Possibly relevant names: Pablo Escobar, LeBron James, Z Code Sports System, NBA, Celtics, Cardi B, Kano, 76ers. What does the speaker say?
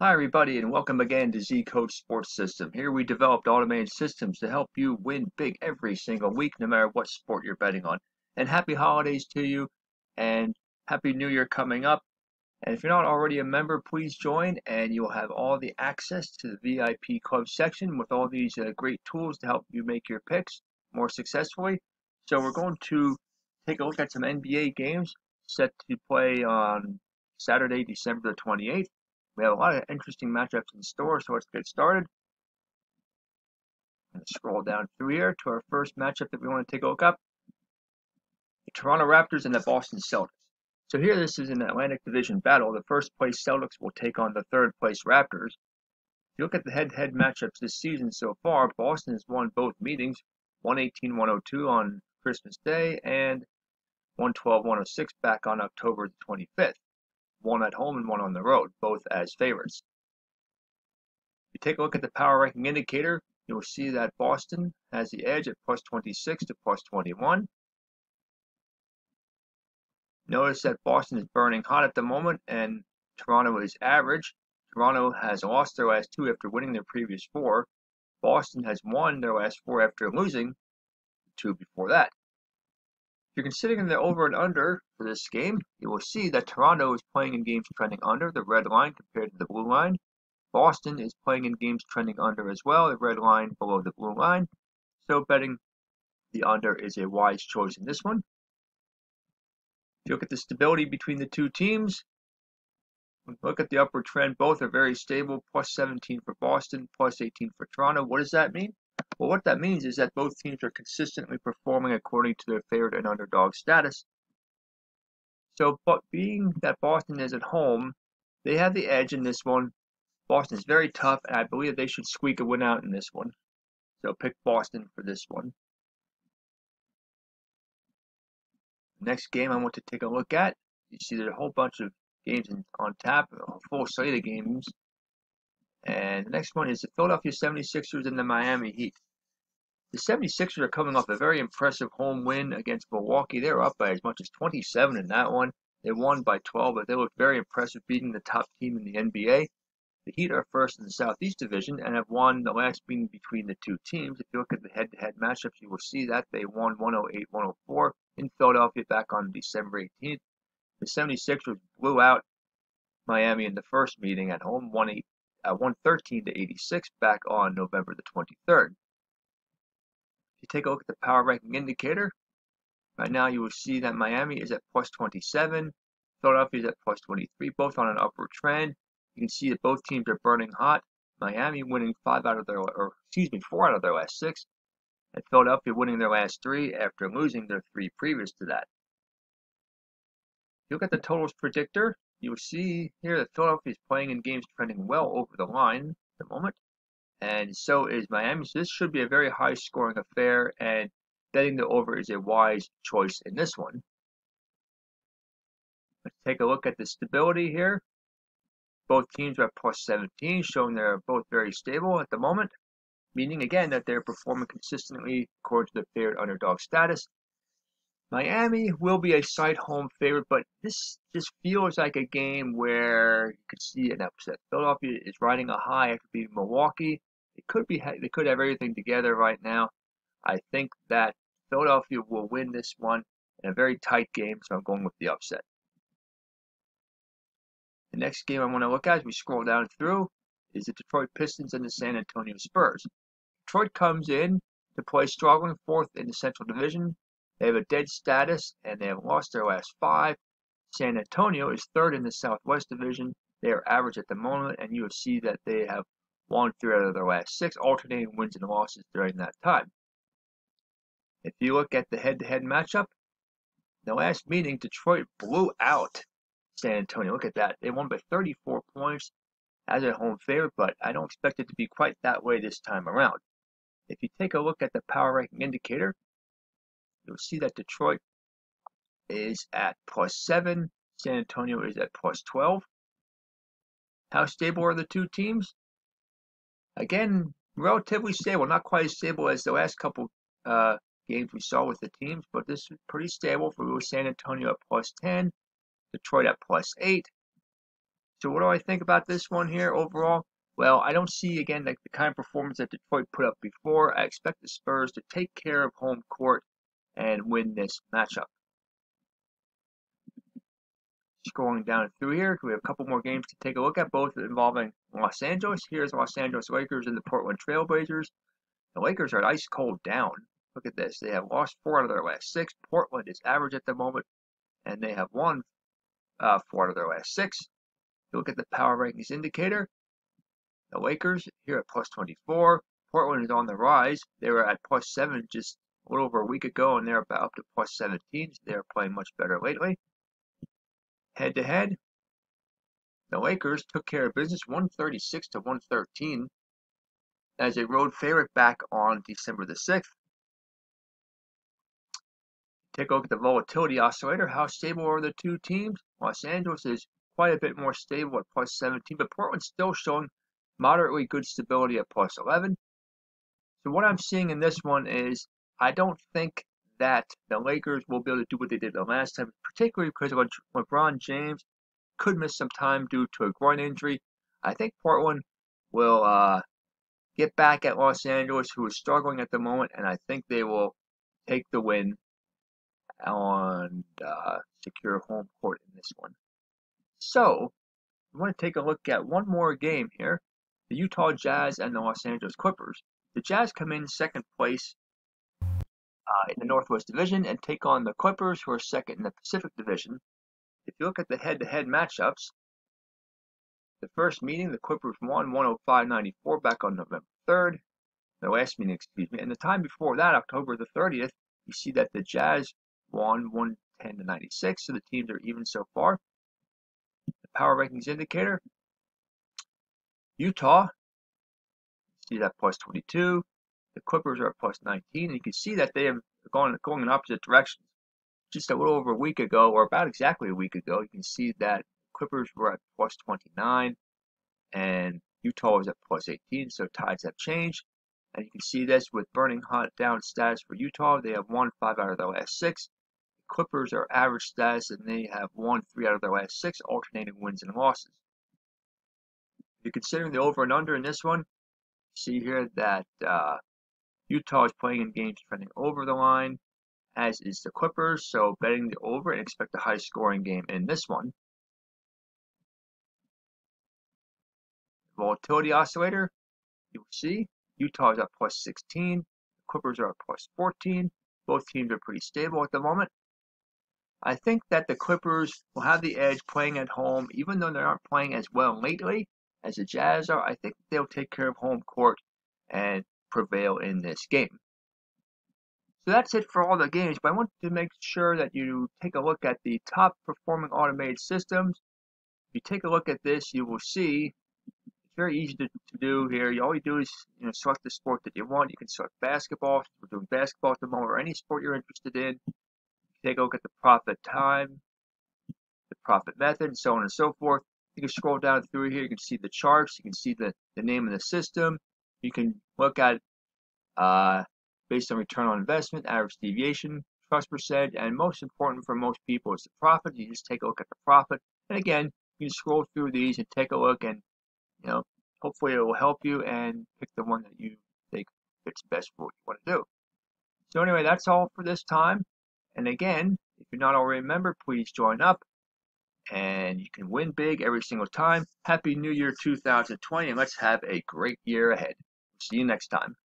Hi everybody, and welcome again to Z Code Sports System. Here we developed automated systems to help you win big every single week, no matter what sport you're betting on. And happy holidays to you, and happy new year coming up. And if you're not already a member, please join, and you'll have all the access to the VIP club section with all these great tools to help you make your picks more successfully. So we're going to take a look at some NBA games set to play on Saturday, December the 28th. We have a lot of interesting matchups in store, so let's get started. I'm going to scroll down through here to our first matchup that we want to take a look up. The Toronto Raptors and the Boston Celtics. So here this is an Atlantic Division battle. The first place Celtics will take on the third place Raptors. If you look at the head-to-head matchups this season so far, Boston has won both meetings, 118-102 on Christmas Day and 112-106 back on October the 25th. One at home and one on the road, both as favorites. If you take a look at the power ranking indicator, you'll see that Boston has the edge at plus 26 to plus 21. Notice that Boston is burning hot at the moment and Toronto is average. Toronto has lost their last two after winning their previous four. Boston has won their last four after losing the two before that. If you're considering the over and under for this game, you will see that Toronto is playing in games trending under, the red line compared to the blue line. Boston is playing in games trending under as well, the red line below the blue line. So betting the under is a wise choice in this one. If you look at the stability between the two teams, look at the upward trend, both are very stable, plus 17 for Boston, plus 18 for Toronto. What does that mean? Well, what that means is that both teams are consistently performing according to their favorite and underdog status. So, but being that Boston is at home, they have the edge in this one. Boston is very tough, and I believe they should squeak a win out in this one. So pick Boston for this one. Next game I want to take a look at. You see there's a whole bunch of games on tap, a full slate of games. And the next one is the Philadelphia 76ers and the Miami Heat. The 76ers are coming off a very impressive home win against Milwaukee. They're up by as much as 27 in that one. They won by 12, but they look very impressive beating the top team in the NBA. The Heat are first in the Southeast Division and have won the last meeting between the two teams. If you look at the head-to-head matchups, you will see that they won 108-104 in Philadelphia back on December 18th. The 76ers blew out Miami in the first meeting at home, 113 to 86 back on November the 23rd. If you take a look at the power ranking indicator, right now you will see that Miami is at plus 27, Philadelphia is at plus 23, both on an upward trend. You can see that both teams are burning hot. Miami winning four out of their last six, and Philadelphia winning their last three after losing their three previous to that. If you look at the totals predictor, you will see here that Philadelphia is playing in games trending well over the line at the moment, and so is Miami. So this should be a very high-scoring affair, and betting the over is a wise choice in this one. Let's take a look at the stability here. Both teams are at plus 17, showing they're both very stable at the moment, meaning again that they're performing consistently according to the favorite underdog status. Miami will be a side-home favorite, but this just feels like a game where you could see an upset. Philadelphia is riding a high after beating Milwaukee. They could have everything together right now. I think that Philadelphia will win this one in a very tight game, so I'm going with the upset. The next game I want to look at as we scroll down through is the Detroit Pistons and the San Antonio Spurs. Detroit comes in to play struggling fourth in the Central Division. They have a dead status, and they have lost their last five. San Antonio is third in the Southwest Division. They are average at the moment, and you will see that they have won three out of their last six, alternating wins and losses during that time. If you look at the head-to-head matchup, in the last meeting, Detroit blew out San Antonio. Look at that. They won by 34 points as a home favorite, but I don't expect it to be quite that way this time around. If you take a look at the power ranking indicator, you'll see that Detroit is at plus 7. San Antonio is at plus 12. How stable are the two teams? Again, relatively stable. Not quite as stable as the last couple games we saw with the teams, but this is pretty stable for San Antonio at plus 10, Detroit at plus 8. So what do I think about this one here overall? Well, I don't see, again, like the kind of performance that Detroit put up before. I expect the Spurs to take care of home court and win this matchup. Scrolling down through here, we have a couple more games to take a look at, both involving Los Angeles. Here's Los Angeles Lakers and the Portland Trail Blazers. The Lakers are ice cold down. Look at this. They have lost 4 out of their last 6. Portland is average at the moment, and they have won 4 out of their last 6. Look at the power rankings indicator. The Lakers here at plus 24. Portland is on the rise. They were at plus 7 just a little over a week ago, and they're about up to plus 17. So they're playing much better lately. Head to head, the Lakers took care of business 136 to 113 as a road favorite back on December the 6th. Take a look at the volatility oscillator. How stable are the two teams? Los Angeles is quite a bit more stable at plus 17, but Portland's still showing moderately good stability at plus 11. So what I'm seeing in this one is I don't think that the Lakers will be able to do what they did the last time, particularly because LeBron James could miss some time due to a groin injury. I think Portland will get back at Los Angeles, who is struggling at the moment, and I think they will take the win and secure home court in this one. So, we want to take a look at one more game here, the Utah Jazz and the Los Angeles Clippers. The Jazz come in second place in the Northwest Division and take on the Clippers, who are second in the Pacific Division. If you look at the head-to-head matchups, the first meeting, the Clippers won 105-94 back on November 3rd, the last meeting, excuse me, and the time before that, October the 30th, you see that the Jazz won 110-96, so the teams are even so far. The power rankings indicator, Utah, see that plus 22. The Clippers are at plus 19, and you can see that they have going in opposite directions. Just a little over a week ago, or about exactly a week ago, you can see that Clippers were at plus 29, and Utah was at plus 18, so tides have changed. And you can see this with burning hot down status for Utah. They have won 5 out of their last 6. The Clippers are average status, and they have won 3 out of their last 6, alternating wins and losses. If you're considering the over and under in this one, you see here that Utah is playing in games trending over the line, as is the Clippers, so betting the over and expect a high-scoring game in this one. Volatility oscillator, you will see Utah is at plus 16, the Clippers are at plus 14. Both teams are pretty stable at the moment. I think that the Clippers will have the edge playing at home, even though they aren't playing as well lately as the Jazz are. I think they'll take care of home court and prevail in this game. So that's it for all the games, but I want to make sure that you take a look at the top performing automated systems. If you take a look at this, you will see it's very easy to do here. All you do is select the sport that you want. You can select basketball. We're doing basketball at the moment, or any sport you're interested in. Take a look at the profit time, the profit method, and so on and so forth. You can scroll down through here. You can see the charts. You can see the name of the system. You can look at based on return on investment, average deviation, trust percentage, and most important for most people is the profit. You just take a look at the profit, and again, you can scroll through these and take a look, and hopefully it will help you and pick the one that you think fits best for what you want to do. So anyway, that's all for this time. And again, if you're not already a member, please join up, and you can win big every single time. Happy New Year 2020, and let's have a great year ahead. See you next time.